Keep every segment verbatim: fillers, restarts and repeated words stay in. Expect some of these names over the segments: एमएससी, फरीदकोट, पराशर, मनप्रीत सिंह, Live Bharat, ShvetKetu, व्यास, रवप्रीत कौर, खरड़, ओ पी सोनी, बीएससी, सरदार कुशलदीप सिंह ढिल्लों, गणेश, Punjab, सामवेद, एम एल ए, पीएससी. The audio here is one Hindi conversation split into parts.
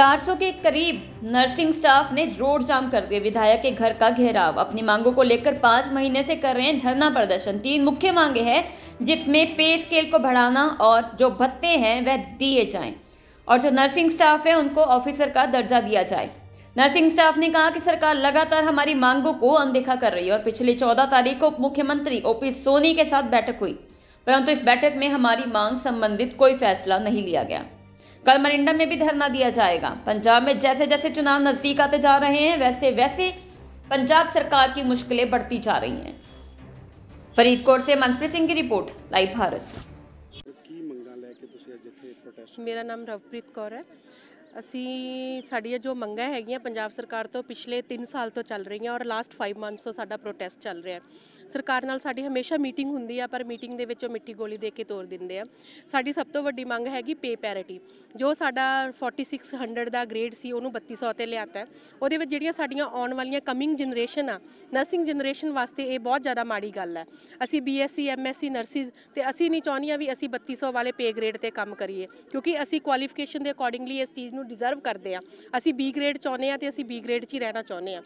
चार सौ के करीब नर्सिंग स्टाफ ने रोड जाम कर दिया। विधायक के घर का घेराव अपनी मांगों को लेकर पाँच महीने से कर रहे हैं धरना प्रदर्शन। तीन मुख्य मांगे हैं जिसमें पे स्केल को बढ़ाना और जो भत्ते हैं वह दिए जाएं और जो नर्सिंग स्टाफ है उनको ऑफिसर का दर्जा दिया जाए। नर्सिंग स्टाफ ने कहा कि सरकार लगातार हमारी मांगों को अनदेखा कर रही है और पिछली चौदह तारीख को उप मुख्यमंत्री ओ पी सोनी के साथ बैठक हुई, परंतु इस बैठक में हमारी मांग संबंधित कोई फैसला नहीं लिया गया। कल मरिंडा में भी धरना दिया जाएगा। पंजाब में जैसे जैसे चुनाव नजदीक आते जा रहे हैं वैसे वैसे पंजाब सरकार की मुश्किलें बढ़ती जा रही हैं। फरीदकोट से मनप्रीत सिंह की रिपोर्ट, लाइव भारत। मेरा नाम रवप्रीत कौर है। ਅਸੀਂ ਸਾਡੀਆਂ ਜੋ ਮੰਗਾਂ ਹੈਗੀਆਂ ਪੰਜਾਬ ਸਰਕਾਰ ਤੋਂ ਪਿਛਲੇ ਤਿੰਨ ਸਾਲ ਤੋਂ ਚੱਲ ਰਹੀਆਂ ਔਰ ਲਾਸਟ ਪੰਜ ਮੰਥਸ ਤੋਂ ਸਾਡਾ ਪ੍ਰੋਟੈਸਟ ਚੱਲ ਰਿਹਾ। ਸਰਕਾਰ ਨਾਲ ਸਾਡੀ ਹਮੇਸ਼ਾ ਮੀਟਿੰਗ ਹੁੰਦੀ ਆ ਪਰ ਮੀਟਿੰਗ ਦੇ ਵਿੱਚੋਂ ਮਿੱਠੀ ਗੋਲੀ ਦੇ ਕੇ ਤੋੜ ਦਿੰਦੇ ਆ। ਸਾਡੀ ਸਭ ਤੋਂ ਵੱਡੀ ਮੰਗ ਹੈਗੀ ਪੇ ਪੈਰਿਟੀ। ਜੋ ਸਾਡਾ ਚਾਰ ਹਜ਼ਾਰ ਛੇ ਸੌ ਦਾ ਗ੍ਰੇਡ ਸੀ ਉਹਨੂੰ ਬੱਤੀ ਸੌ ਤੇ ਲਿਆਤਾ। ਉਹਦੇ ਵਿੱਚ ਜਿਹੜੀਆਂ ਸਾਡੀਆਂ ਆਉਣ ਵਾਲੀਆਂ ਕਮਿੰਗ ਜਨਰੇਸ਼ਨ ਆ ਨਰਸਿੰਗ ਜਨਰੇਸ਼ਨ ਵਾਸਤੇ ਇਹ ਬਹੁਤ ਜ਼ਿਆਦਾ ਮਾੜੀ ਗੱਲ ਹੈ। ਅਸੀਂ ਬੀਐਸਸੀ ਐਮਐਸਸੀ ਨਰਸਿਸ ਤੇ ਅਸੀਂ ਨਹੀਂ ਚਾਹੁੰਦੀਆਂ ਵੀ ਅਸੀਂ ਬੱਤੀ ਸੌ ਵਾਲੇ ਪੇ ਗ੍ਰੇਡ ਤੇ ਕੰਮ ਕਰੀਏ ਕਿਉਂਕਿ ਅਸੀਂ ਕੁਆਲੀਫਿਕੇਸ਼ਨ ਦੇ ਅਕੋਰਡਿੰਗਲੀ ਇਸ ਚੀਜ਼ डिजर्व करते हैं। असी बी ग्रेड चाहते हैं तो असी बी ग्रेड ही रहना चाहते हैं।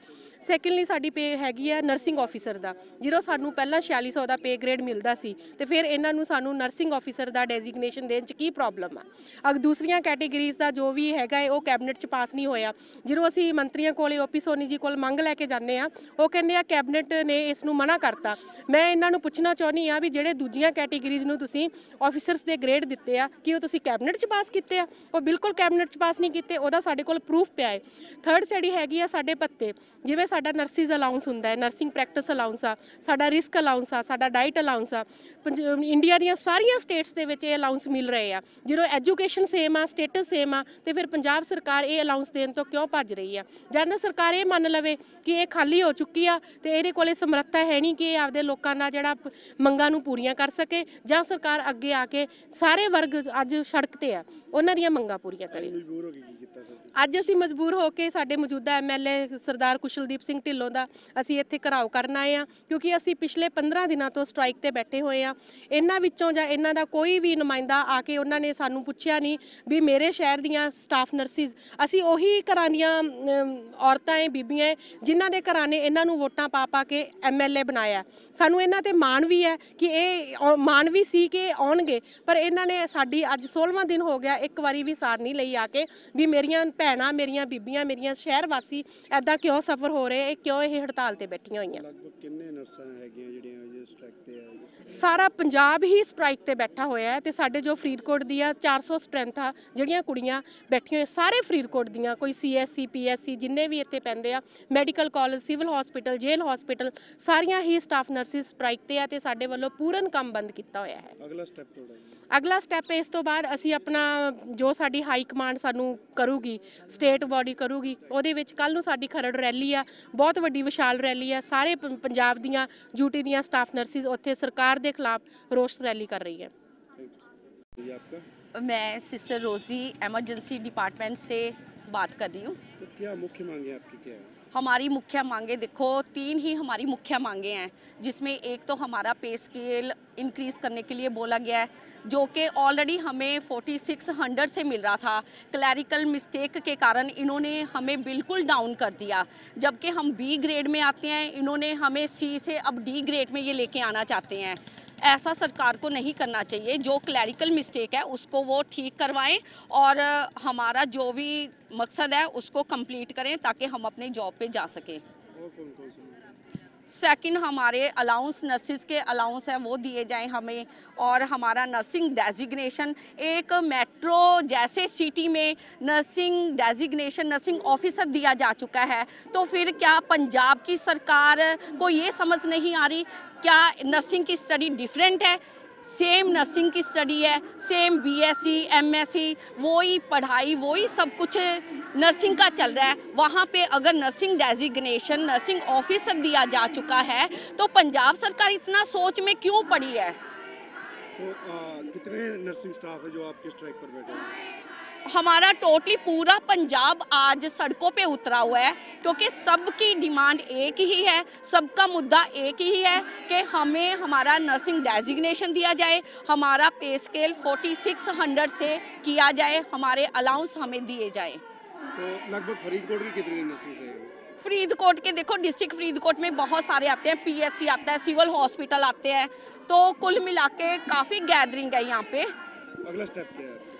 सैकेंडली साड़ी पे हैगी है नर्सिंग ऑफिसर का, जो सानू पहला छियाली सौ का पे ग्रेड मिलता सी तो फिर इन्होंने सानू नर्सिंग ऑफिसर का डेजिग्नेशन देने की प्रॉब्लम है। अगर दूसरिया कैटेगरीज का जो भी हैगा है वो कैबिनेट च पास नहीं होया। जो असी मंत्रियों को ओ पी सोनी जी को मंग लैके जाने वो कहने कैबिनेट ने इस मना करता। मैं इन्होंने पूछना चाहती हाँ भी जे दूजिया कैटेगरीज में ऑफिसरस के ग्रेड दिते आ कि वो कैबिनेट च पास किए आ, वो बिल्कुल कैबिनेट च पास नहीं किते। उहदा साडे कोल प्रूफ पिया है। थर्ड साड़ी हैगी आ साडे पत्ते, जिवें साडा नर्सिस अलाउंस हुंदा है, नर्सिंग प्रैक्टिस अलाउंस आ, साडा रिस्क अलाउंस आ, साडा डाइट अलाउंस आ। इंडिया दीआं सारियां स्टेट्स दे विच इह अलाउंस मिल रहे आ। जिदों एजुकेशन सेम आ, स्टेटस सेम आ ते फिर पंजाब सरकार इह अलाउंस देण तों क्यों भज रही आ? जद सरकार इह मन लवे कि इह खाली हो चुकी आ ते इहदे कोल समर्था है नहीं कि आपदे लोकां दा जिहड़ा मंगां नूं पूरीआं कर सके जां सरकार अगे आके सारे वर्ग अज सड़क ते आ उहनां दीआं मंगां पूरीआं करे। अज असी मजबूर होकर साडे मौजूदा एम एल ए सरदार कुशलदीप सिंह ढिल्लों का असी इत्थे घिराव करन आए हैं क्योंकि असी पिछले पंद्रह दिनों तो स्ट्राइक ते बैठे हुए हैं। इन्हां विच्चों जां इन्हां दा कोई भी नुमाइंदा आके उन्हां ने सानू पुछया नहीं भी मेरे शहर दियां स्टाफ नर्सिस असी उही घरां दियां औरतां है बीबियां है जिन्हां दे घरां ने इन्हां नू वोटां पा पा के एम एल ए बनाया। सानू इन्हां ते माण भी है कि ये माण भी सी कि आउणगे पर इन्हां ने साडी अज सोलहवां दिन हो गया एक वारी भी सार नहीं लई आके भी मेरिया भैन मेरिया बीबियां मेरिया शहर वासी ऐदा क्यों सफर हो रहे हैं, क्यों ये हड़ताल से बैठिया हुई। सारा पंजाब ही स्ट्राइक पर बैठा होया है तो साढ़े जो फरीदकोट दिया चार सौ स्ट्रेंथ आ जड़ियाँ कुड़ियाँ बैठिया हुई सारे फरीदकोट दियाँ कोई C S C P S C जिन्हें भी इतने पैंदे आ medical college civil hospital jail hospital सारिया ही स्टाफ नर्सिस स्ट्राइक पर आ तो साढ़े वालों पूरन काम बंद किया होया है। अगला स्टैप अगला स्टैप इस तो बाद असी अपना जो साड़ी हाई कमांड सानू करूगी स्टेट बॉडी करूगी उहदे विच कल नूं साडी खरड़ रैली आ बहुत वड्डी विशाल रैली आ सारे पंजाब दियां ड्यूटी दियां स्टाफ नर्सिस उत्थे सरकार दे खिलाफ रोष रैली कर रही है। मैं सिस्टर रोजी एमरजेंसी डिपार्टमेंट से बात कर रही हूँ। तो क्या मुख्य मांगे आपकी क्या है? हमारी मुख्य मांगे देखो तीन ही हमारी मुख्य मांगे हैं जिसमें एक तो हमारा पे स्केल इंक्रीज़ करने के लिए बोला गया है जो कि ऑलरेडी हमें छियालीस सौ से मिल रहा था। क्लैरिकल मिस्टेक के कारण इन्होंने हमें बिल्कुल डाउन कर दिया। जबकि हम बी ग्रेड में आते हैं इन्होंने हमें सी से अब डी ग्रेड में ये लेके आना चाहते हैं। ऐसा सरकार को नहीं करना चाहिए। जो क्लैरिकल मिस्टेक है उसको वो ठीक करवाएं और हमारा जो भी मकसद है उसको कंप्लीट करें ताकि हम अपने जॉब पे जा सकें। सेकंड हमारे अलाउंस नर्सिस के अलाउंस है वो दिए जाएं हमें और हमारा नर्सिंग डेजिग्नेशन एक मेट्रो जैसे सिटी में नर्सिंग डेजिग्नेशन नर्सिंग ऑफिसर दिया जा चुका है तो फिर क्या पंजाब की सरकार को ये समझ नहीं आ रही क्या नर्सिंग की स्टडी डिफरेंट है? सेम नर्सिंग की स्टडी है, सेम बीएससी, एमएससी, वही पढ़ाई वही सब कुछ नर्सिंग का चल रहा है। वहाँ पे अगर नर्सिंग डेजिग्नेशन नर्सिंग ऑफिसर दिया जा चुका है तो पंजाब सरकार इतना सोच में क्यों पड़ी है? तो आ, कितने नर्सिंग स्टाफ है जो आपके स्ट्राइक पर बैठे हैं? हमारा टोटली पूरा पंजाब आज सड़कों पे उतरा हुआ है क्योंकि सबकी डिमांड एक ही है, सबका मुद्दा एक ही है कि हमें हमारा नर्सिंग डेजिग्नेशन दिया जाए, हमारा पे स्केल छियालीस सौ से किया जाए, हमारे अलाउंस हमें दिए जाए। तो लगभग फरीदकोट की कितनी यूनिवर्सिटीज है? फरीदकोट के देखो, डिस्ट्रिक्ट फरीदकोट में बहुत सारे आते हैं, पीएससी आता है, सिविल हॉस्पिटल आते हैं, तो कुल मिला के काफ़ी गैदरिंग है यहाँ पे। अगला स्टेप क्या है?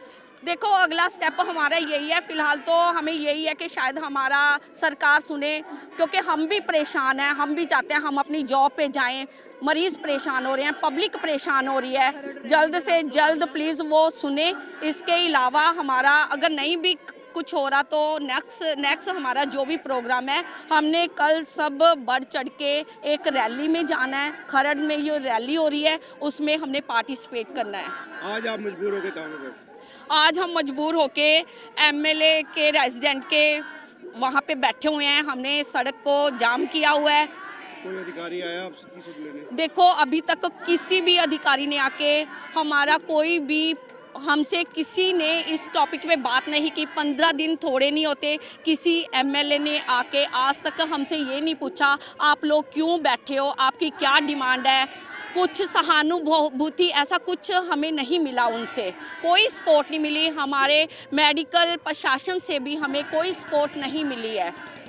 देखो अगला स्टेप हमारा यही है, फिलहाल तो हमें यही है कि शायद हमारा सरकार सुने, क्योंकि हम भी परेशान हैं, हम भी चाहते हैं हम अपनी जॉब पे जाएं, मरीज़ परेशान हो रहे हैं, पब्लिक परेशान हो रही है, जल्द से जल्द प्लीज़ वो सुने। इसके अलावा हमारा अगर नहीं भी कुछ हो रहा तो नेक्स्ट नेक्स्ट हमारा जो भी प्रोग्राम है, हमने कल सब बढ़ चढ़ के एक रैली में जाना है, खरड़ में ये रैली हो रही है, उसमें हमने पार्टिसिपेट करना है। आज आप मजबूर होकर काम कर? आज हम मजबूर होके एमएलए के रेजिडेंट के वहाँ पे बैठे हुए हैं, हमने सड़क को जाम किया हुआ है। कोई अधिकारी आया आपसे किसी को लेने? देखो अभी तक किसी भी अधिकारी ने आके हमारा कोई भी, हमसे किसी ने इस टॉपिक में बात नहीं की। पंद्रह दिन थोड़े नहीं होते, किसी एमएलए ने आके आज तक हमसे ये नहीं पूछा आप लोग क्यों बैठे हो, आपकी क्या डिमांड है, कुछ सहानुभूति ऐसा कुछ हमें नहीं मिला, उनसे कोई सपोर्ट नहीं मिली। हमारे मेडिकल प्रशासन से भी हमें कोई सपोर्ट नहीं मिली है।